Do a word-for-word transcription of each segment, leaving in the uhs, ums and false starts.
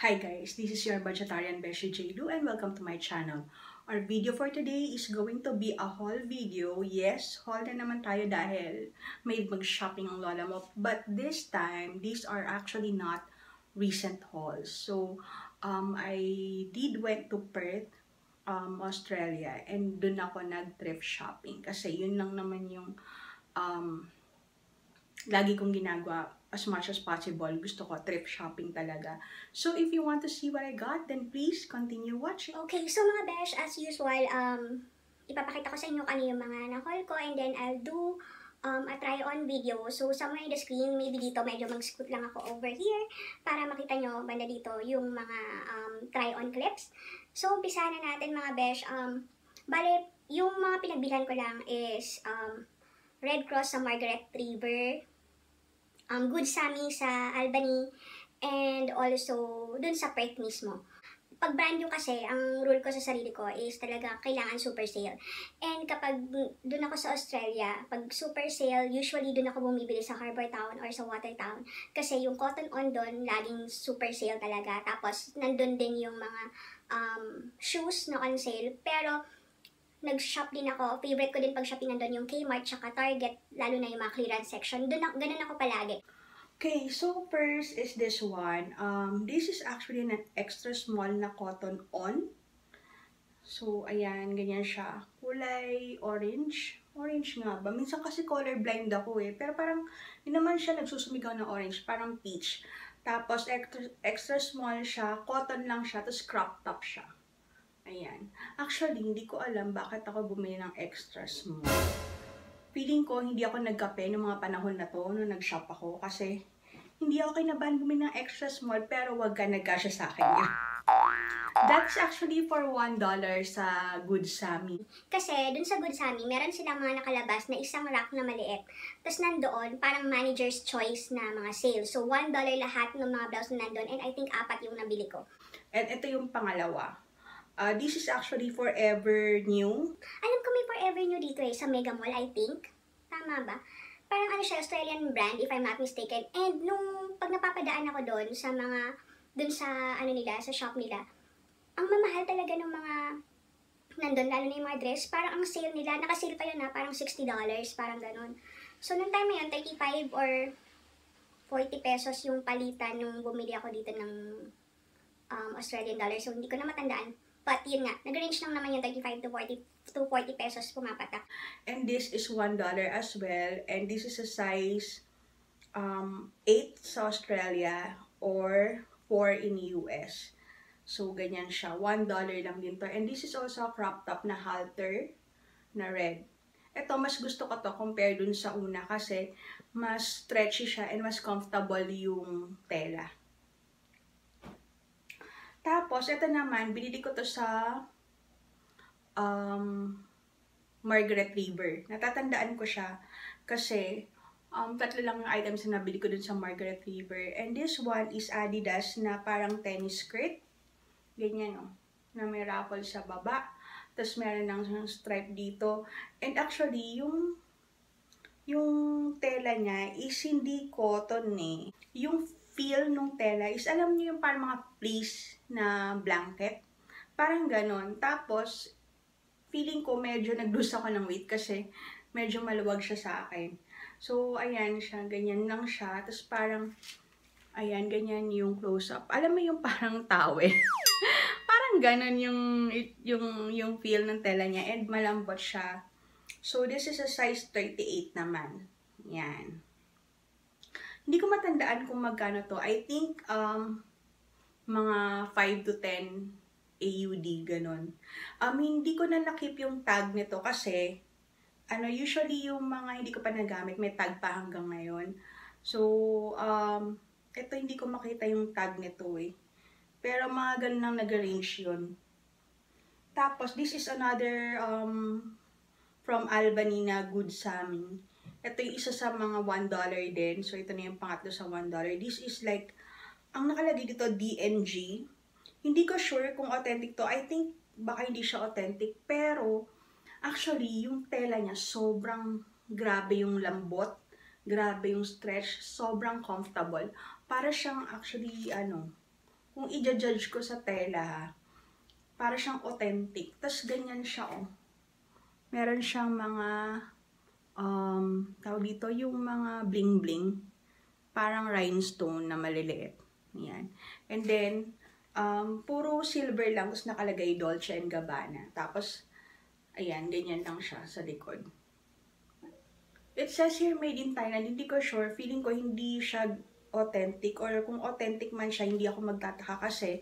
Hi guys, this is your budgetarian Beshi J. Lu and welcome to my channel. Our video for today is going to be a haul video. Yes, haul na naman tayo dahil may mag-shopping ang Lola Mop. But this time, these are actually not recent hauls. So, um, I did went to Perth, um, Australia and dun ako nag-thrift shopping. Kasi yun lang naman yung um, lagi kong ginagawa. As much as possible, gusto ko thrift shopping talaga. So if you want to see what I got, then please continue watching. Okay, so mga besh, as usual, um, ipapakita ko sa inyo kanino yung mga na-haul ko and then I'll do um, a try-on video. So somewhere in the screen, maybe dito, medyo mag-scoot lang ako over here para makita nyo banda dito yung mga um, try-on clips. So umpisa na natin mga besh. Um, bale, yung mga pinagbilan ko lang is um, Red Cross sa Margaret River, Um, Good Sammy sa Albany, and also dun sa Perth mismo. Pag brand yung kasi, ang rule ko sa sarili ko is talaga kailangan super sale. And kapag dun ako sa Australia, pag super sale, usually dun ako bumibili sa Harbor Town or sa Water Town. Kasi yung Cotton On dun, laging super sale talaga. Tapos nandun din yung mga um, shoes na on sale. Pero nag-shop din ako. Favorite ko din pag-shoppingan doon yung Kmart tsaka Target, lalo na yung mga clearance section. Doon ako, ganun ako palagi. Okay, so first is this one. Um, this is actually an extra small na Cotton On. So, ayan, ganyan siya. Kulay orange. Orange nga ba? Minsan kasi colorblind ako eh. Pero parang, yun naman siya nagsusumigaw na orange. Parang peach. Tapos, extra, extra small siya. Cotton lang siya. Tapos, crop top siya. Ayan. Actually, hindi ko alam bakit ako bumili ng extra small. Feeling ko, hindi ako nagkape noong mga panahon na to, noong nag-shop ako. Kasi, hindi ako kinabahan bumili ng extra small, pero wag ka nagkasya sa akin yan. That's actually for one dollar sa Good Sammy. Kasi, dun sa Good Sammy, meron silang mga nakalabas na isang rack na maliit. Tapos nandoon, parang manager's choice na mga sales. So, one dollar lahat ng mga blouse na nandoon. And I think apat yung nabili ko. And ito yung pangalawa. Uh, this is actually Forever New. Alam ko may Forever New dito eh, sa Mega Mall, I think. Tama ba? Parang ano siya, Australian brand, if I'm not mistaken. And nung pag napapadaan ako doon sa mga, doon sa ano nila, sa shop nila, ang mamahal talaga ng mga nandun, lalo na yung mga dress. Parang ang sale nila, nakasale pa yun na, parang sixty dollars, parang ganun. So, nung time na yun, thirty-five or forty pesos yung palitan nung bumili ako dito ng um, Australian dollar. So, hindi ko na matandaan. But yun nga, nag-range lang naman yung thirty-five to forty pesos pumapatak. And this is one dollar as well. And this is a size um, eight sa Australia or four in U S. So, ganyan siya. one dollar lang din to. And this is also a crop top na halter na red. Ito, mas gusto ko to compare dun sa una kasi mas stretchy siya and mas comfortable yung tela. Tapos, ito naman, binili ko to sa um, Margaret River. Natatandaan ko siya kasi um, tatlo lang yung items na nabili ko dun sa Margaret River. And this one is Adidas na parang tennis skirt. Ganyan o. Oh, na may ruffle sa baba. Tapos meron ng stripe dito. And actually, yung yung tela niya is hindi cotton eh. Yung feel nung tela is, alam niyo yung parang mga fleece na blanket. Parang ganon. Tapos, feeling ko medyo nag-lose ako ng weight kasi medyo maluwag siya sa akin. So, ayan siya. Ganyan lang siya. Tapos parang, ayan, ganyan yung close-up. Alam mo yung parang tawe. Parang ganon yung, yung, yung feel ng tela niya. And malambot siya. So, this is a size thirty-eight naman. Ayan. Hindi ko matandaan kung magkano to. I think um, mga five to ten A U D, ganun. Um, hindi ko na nakip yung tag nito kasi ano, usually yung mga hindi ko pa nagamit, may tag pa hanggang ngayon. So, um, ito hindi ko makita yung tag nito eh. Pero mga ganun lang nag-range yun. Tapos, this is another um, from Albany na Good Sammy. Ito yung isa sa mga one dollar din. So, ito na yung pangatlo sa one dollar. This is like, ang nakalagay dito, D N G. Hindi ko sure kung authentic to. I think, baka hindi siya authentic. Pero, actually, yung tela niya, sobrang grabe yung lambot. Grabe yung stretch. Sobrang comfortable. Para siyang, actually, ano, kung i-judge ko sa tela, ha, para siyang authentic. Tapos ganyan siya, oh. Meron siyang mga, um, tawag dito, yung mga bling-bling. Parang rhinestone na maliliit. Ayan. And then, um, puro silver lang. Tapos nakalagay Dolce and Gabbana. Tapos, ayan, ganyan lang siya sa likod. It says here made in Thailand. Hindi ko sure. Feeling ko hindi siya authentic. Or kung authentic man siya, hindi ako magtataka kasi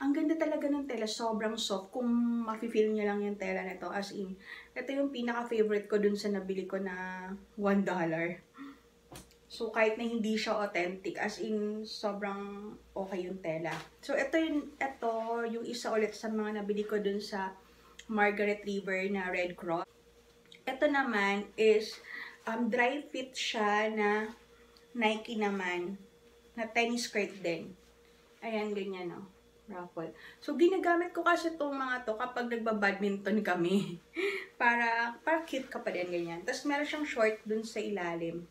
ang ganda talaga ng tela. Sobrang soft. Kung mafe-feel nyo lang yung tela nito. As in, ito yung pinaka-favorite ko dun sa nabili ko na one dollar. So, kahit na hindi siya authentic. As in, sobrang okay yung tela. So, ito yung, ito, yung isa ulit sa mga nabili ko dun sa Margaret River na Red Cross. Ito naman is um, dry fit siya na Nike naman. Na tennis skirt din. Ayan, ganyan, no? Raffle. So, ginagamit ko kasi itong mga to kapag nagbabadminton kami. para, para cute ka pa din, ganyan. Tapos, meron siyang short dun sa ilalim.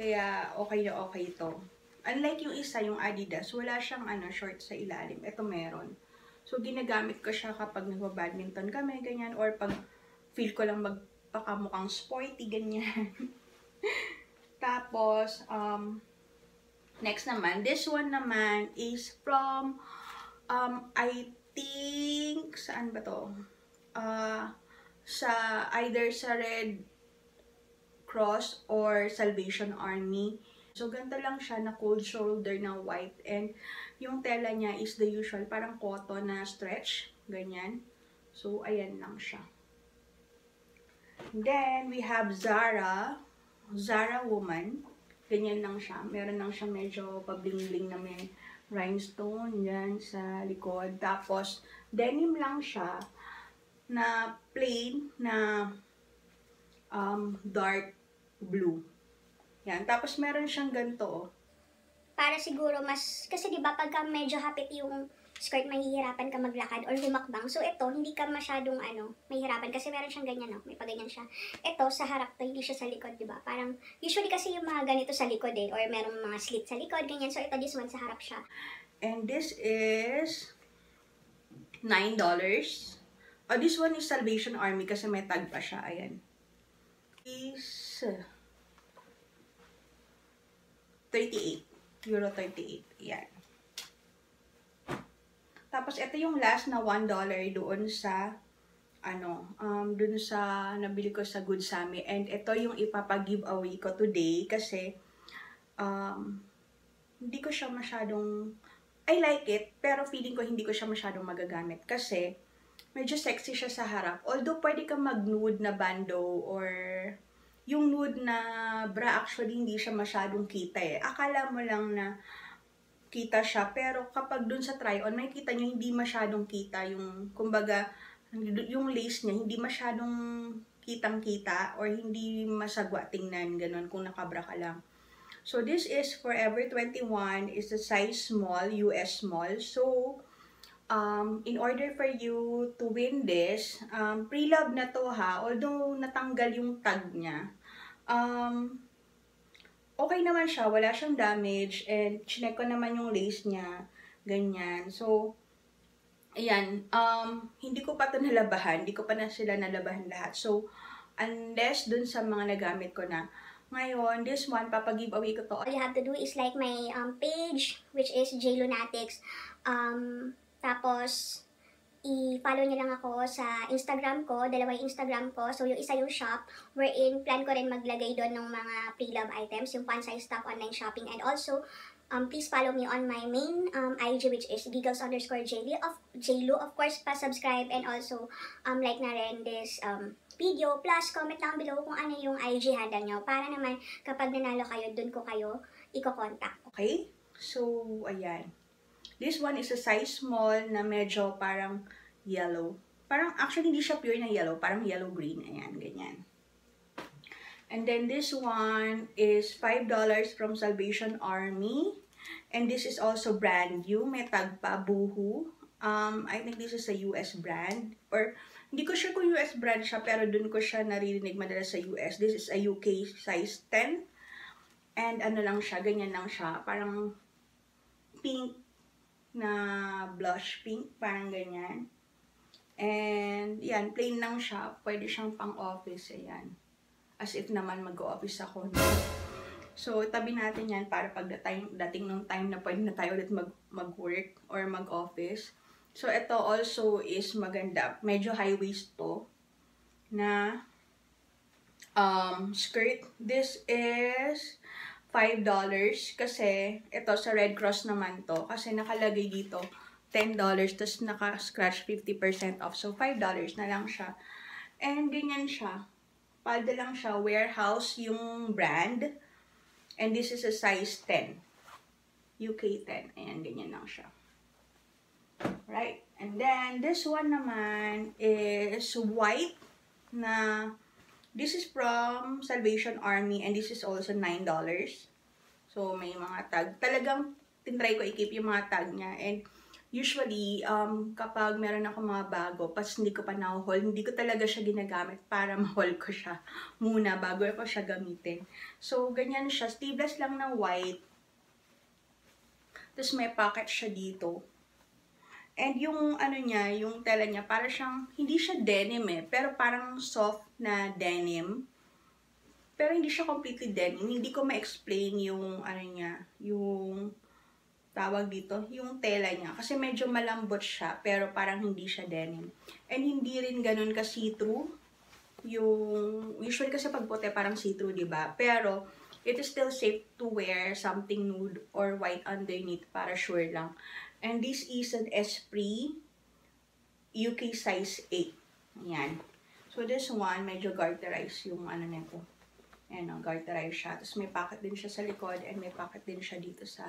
Kaya, okay na okay ito. Unlike yung isa, yung Adidas, wala siyang ano, short sa ilalim. Ito meron. So, ginagamit ko siya kapag nagbabadminton kami, ganyan. Or pag feel ko lang magpakamukhang sporty, ganyan. Tapos, um, next naman, this one naman is from... Um, I think, saan ba to? Uh, sa, either sa Red Cross or Salvation Army. So, ganito lang siya na cold shoulder na white. And yung tela niya is the usual, parang cotton na stretch. Ganyan. So, ayan lang siya. Then, we have Zara. Zara Woman. Ganyan lang siya. Meron lang siya medyo pabling-bling naman. Rhinestone, yan sa likod. Tapos, denim lang siya na plain na um, dark blue. Yan. Tapos, meron siyang ganito, oh. Para siguro mas, kasi diba pagka medyo hapit yung skirt, mahihirapan ka maglakad or humakbang. So, ito, hindi ka masyadong, ano, mahihirapan. Kasi meron siyang ganyan, no? May paganyan siya. Ito, sa harap to, hindi siya sa likod, diba? Parang, usually kasi yung mga ganito sa likod, eh. Or merong mga slit sa likod, ganyan. So, ito, this one, sa harap siya. And this is nine dollars. Oh, this one is Salvation Army kasi may tag pa siya. Ayan. Is thirty-eight. Euro thirty-eight. Ayan. Tapos, ito yung last na one dollar doon sa, ano, um, doon sa nabili ko sa Good Sammy. And ito yung ipapag-giveaway ko today kasi, um, hindi ko siya masyadong, I like it, pero feeling ko hindi ko siya masyadong magagamit kasi medyo sexy siya sa harap. Although, pwede kang mag-nude na bandeau or yung nude na bra, actually, hindi siya masyadong kita eh. Akala mo lang na kita siya, pero kapag dun sa try-on, makikita nyo hindi masyadong kita yung, kumbaga, yung lace niya, hindi masyadong kitang-kita or hindi masagwa tingnan, ganun, kung nakabra ka lang. So, this is Forever twenty-one, is the size small, U S small. So, um, in order for you to win this, um, pre-love na to ha, although natanggal yung tag niya, um, okay naman siya, wala siyang damage, and chinek ko naman yung lace niya, ganyan. So, ayan, um, hindi ko pa ito nalabahan, hindi ko pa na sila nalabahan lahat. So, unless dun sa mga nagamit ko na, ngayon, this one, papag-giveaway ko to. All you have to do is like my um, page, which is JLunatics. Um, tapos, i-follow niyo lang ako sa Instagram ko, dalawa yung Instagram ko. So, yung isa yung shop, wherein plan ko rin maglagay doon ng mga pre-love items, yung fun-size stuff, online shopping. And also, um, please follow me on my main um, I G, which is giggles underscore JLu. Of course, pa-subscribe and also um, like na rin this um, video. Plus, comment down below kung ano yung I G handle nyo para naman kapag nanalo kayo, doon ko kayo i-contact. Okay? So, ayan. This one is a size small na medyo parang yellow. Parang actually hindi siya pure na yellow. Parang yellow-green. Ayan, ganyan. And then this one is five dollars from Salvation Army. And this is also brand new. May tag pa, Buhu. Um, I think this is a U S brand. Or, hindi ko sure kung U S brand siya, pero dun ko siya naririnig madalas sa U S. This is a U K size ten. And ano lang siya, ganyan lang siya. Parang pink. na blush pink, parang ganyan. And yan, plain lang siya. Pwede siyang pang-office, ayan. As if naman mag-office ako. No? So, tabi natin yan para pagdating dating nung time na pwede na tayo ulit mag, mag-work or mag-office. So, ito also is maganda. Medyo high-waist to na um, skirt. This is five dollars kasi ito sa Red Cross naman to kasi nakalagay dito ten dollars tapos naka-scratch fifty percent off. So, five dollars na lang siya. And ganyan siya. Palda lang siya. Warehouse yung brand. And this is a size ten. U K ten. Ayan, ganyan lang siya. Right. And then, this one naman is white na this is from Salvation Army and this is also nine dollars. So, may mga tag. Talagang tinry ko i-keep yung mga tag niya. And usually, um, kapag meron ako mga bago, pas hindi ko pa na-haul, hindi ko talaga siya ginagamit para ma-haul ko siya muna bago ako siya gamitin. So, ganyan siya. Sleeveless lang ng white. Tapos may pocket siya dito. And yung ano niya, yung tela niya, para siyang, hindi siya denim eh, pero parang soft na denim. Pero hindi siya completely denim. Hindi ko ma-explain yung ano niya, yung tawag dito, yung tela niya. Kasi medyo malambot siya, pero parang hindi siya denim. And hindi rin ganun ka see-through. Yung, usually kasi pag puti, parang see-through, diba? Pero, it is still safe to wear something nude or white underneath para sure lang. And this is an Esprit U K size eight. Ayan. So, this one, medyo garterized yung ano nito. Ayan o, garterized siya. Tapos may pocket din siya sa likod and may pocket din siya dito sa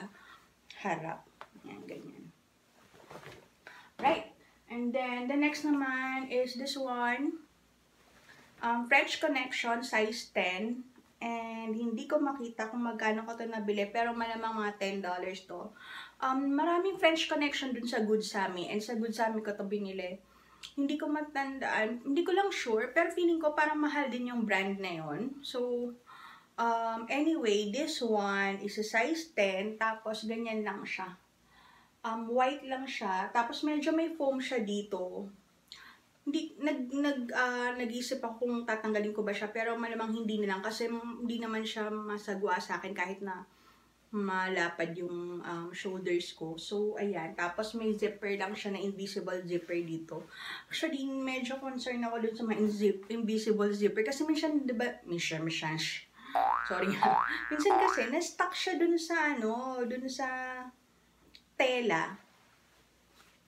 harap. Ayan, ganyan. Right. And then, the next naman is this one. Um, French Connection, size ten. And hindi ko makita kung magkano ko ito nabili. Pero malamang mga ten dollars to. Um, maraming French Connection dun sa Good Sammy. And sa Good Sammy ko ito binili. Hindi ko matandaan. Hindi ko lang sure. Pero feeling ko parang mahal din yung brand na yun. So, um, anyway, this one is a size ten. Tapos ganyan lang siya. Um, white lang siya. Tapos medyo may foam siya dito. Hindi, nag, nag, uh, nag-isip ako kung tatanggalin ko ba siya, pero malamang hindi na lang kasi hindi naman siya masagwa sa akin kahit na malapad yung um, shoulders ko. So, ayan. Tapos may zipper lang siya na invisible zipper dito. Actually, medyo concerned ako dun sa mga zip, invisible zipper kasi minsan, diba, minsan, minsan, sorry. Minsan kasi, na-stuck siya dun sa, ano, dun sa tela.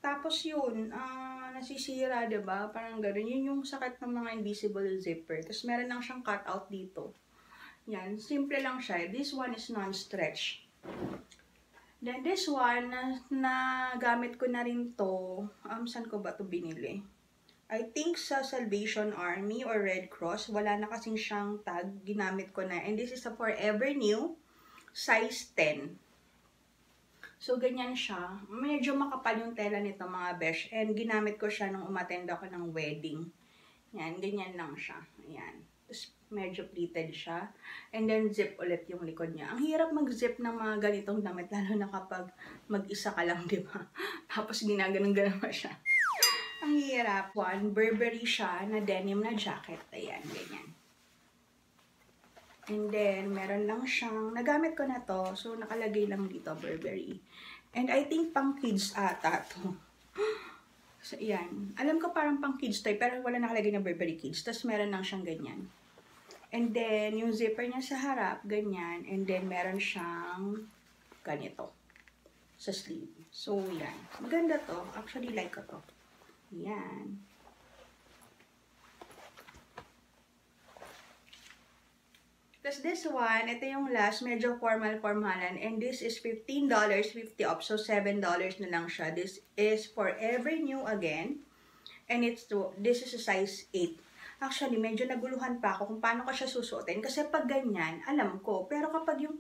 Tapos yun, ah, uh, nasisira, diba? Parang gano'n. Yun yung sakit ng mga invisible zipper. Tapos meron lang siyang cutout dito. Yan. Simple lang siya. This one is non-stretch. Then this one, na, na gamit ko na rin to. Um, saan ko ba to binili? I think sa Salvation Army or Red Cross. Wala na kasing siyang tag. Ginamit ko na. And this is a Forever New, size ten. So, ganyan siya. Medyo makapal yung tela nito, mga besh. And ginamit ko siya nung umattend ako ng wedding. Yan, ganyan lang siya. Ayan. Tapos, medyo pleated siya. And then, zip ulit yung likod niya. Ang hirap mag-zip ng mga ganitong damit, lalo na kapag mag-isa ka lang, di ba? Tapos, ginaganong-ganong siya. Ang hirap. One, Burberry siya na denim na jacket. Ayan, ganyan. And then, meron lang siyang, nagamit ko na to. So, nakalagay lang dito, Burberry. And I think pang kids ata to. So, yan. Alam ko parang pang kids to, pero wala nakalagay na Burberry kids. Tapos, meron lang siyang ganyan. And then, yung zipper niya sa harap, ganyan. And then, meron siyang ganito. Sa sleeve. So, yan. Maganda to. Actually, like ko to. Yan. Tapos this one, ito yung last, medyo formal-formalan. And this is fifteen dollars and fifty cents off. So, seven dollars na lang siya. This is Forever New again. And it's to, this is a size eight. Actually, medyo naguluhan pa ako kung paano ko siya susuotin. Kasi pag ganyan, alam ko. Pero kapag yung,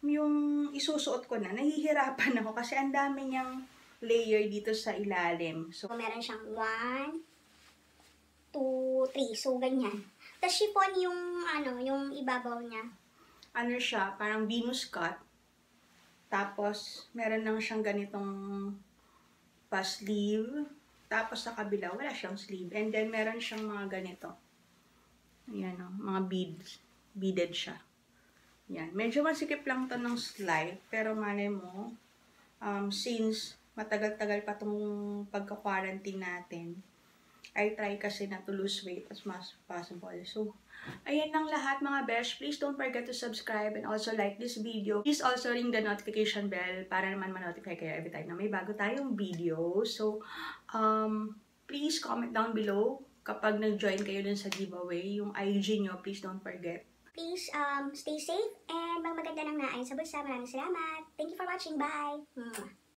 yung isusuot ko na, nahihirapan ako. Kasi ang dami niyang layer dito sa ilalim. So, meron siyang one, two, three. So, ganyan. Tapos chiffon yung, ano, yung ibabaw niya. Ano siya? Parang Venus cut. Tapos, meron lang siyang ganitong pa-sleeve. Tapos sa kabila, wala siyang sleeve. And then, meron siyang mga ganito. Ayan o, mga beads. Beaded siya. Ayan. Medyo masikip lang to ng slide. Pero malay mo, um, since matagal-tagal pa itong pagka-quarantine natin, I try kasi na to lose weight as much as possible. So, ayan lang lahat mga besh. Please don't forget to subscribe and also like this video. Please also ring the notification bell para naman ma-notify kayo every time na may bago tayong video. So, um, please comment down below kapag nag-join kayo dun sa giveaway. Yung I G nyo, please don't forget. Please um, stay safe and magmaganda lang na ayon sa bulsa. Maraming salamat. Thank you for watching. Bye!